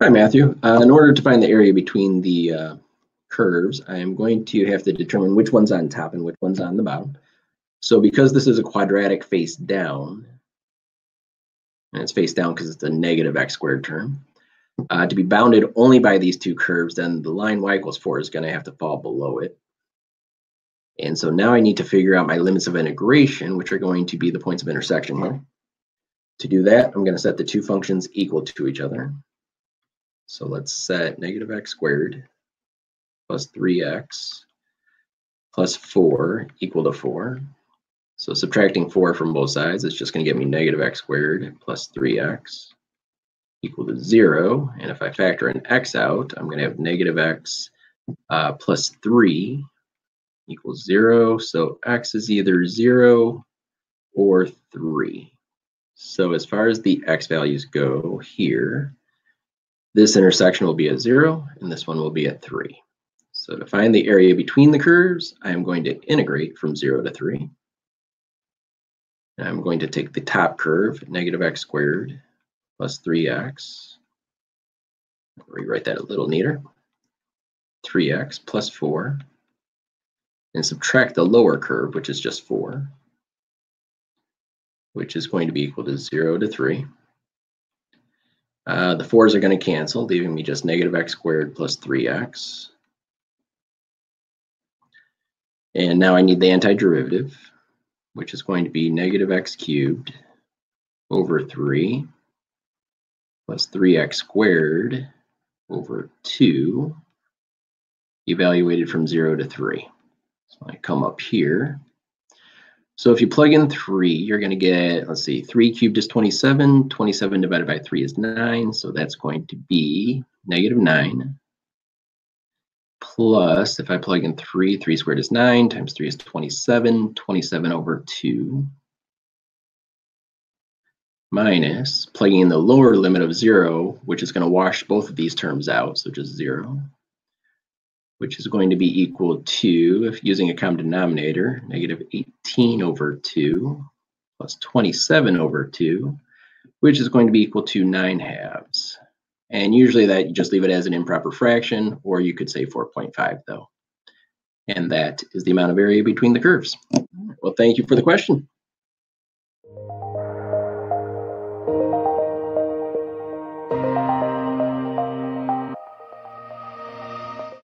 Hi, Matthew. In order to find the area between the curves, I am going to have to determine which one's on top and which one's on the bottom. So because this is a quadratic face down, and it's face down because it's a negative x squared term, to be bounded only by these two curves, then the line y = 4 is going to have to fall below it. And so now I need to figure out my limits of integration, which are going to be the points of intersection here. To do that, I'm going to set the two functions equal to each other. So let's set negative x squared plus 3x plus 4 equal to 4. So subtracting 4 from both sides, it's just going to get me negative x squared plus 3x equal to 0. And if I factor an x out, I'm going to have negative x plus 3 equals 0. So x is either 0 or 3. So as far as the x values go here, this intersection will be at 0, and this one will be at 3. So to find the area between the curves, I am going to integrate from 0 to 3. And I'm going to take the top curve, negative x squared plus 3x. I'll rewrite that a little neater. 3x plus 4. And subtract the lower curve, which is just 4, which is going to be equal to 0 to 3. The 4s are going to cancel, leaving me just negative x squared plus 3x. And now I need the antiderivative, which is going to be negative x cubed over 3 plus 3x squared over 2, evaluated from 0 to 3. So I come up here. So if you plug in 3, you're going to get, let's see, 3 cubed is 27. 27 divided by 3 is 9. So that's going to be negative 9. Plus, if I plug in 3, 3 squared is 9 times 3 is 27. 27 over 2. Minus, plugging in the lower limit of 0, which is going to wash both of these terms out. So just 0. Which is going to be equal to, if using a common denominator, negative 18 over 2 plus 27 over 2, which is going to be equal to 9/2. And usually that you just leave it as an improper fraction, or you could say 4.5 though. And that is the amount of area between the curves. Well, thank you for the question.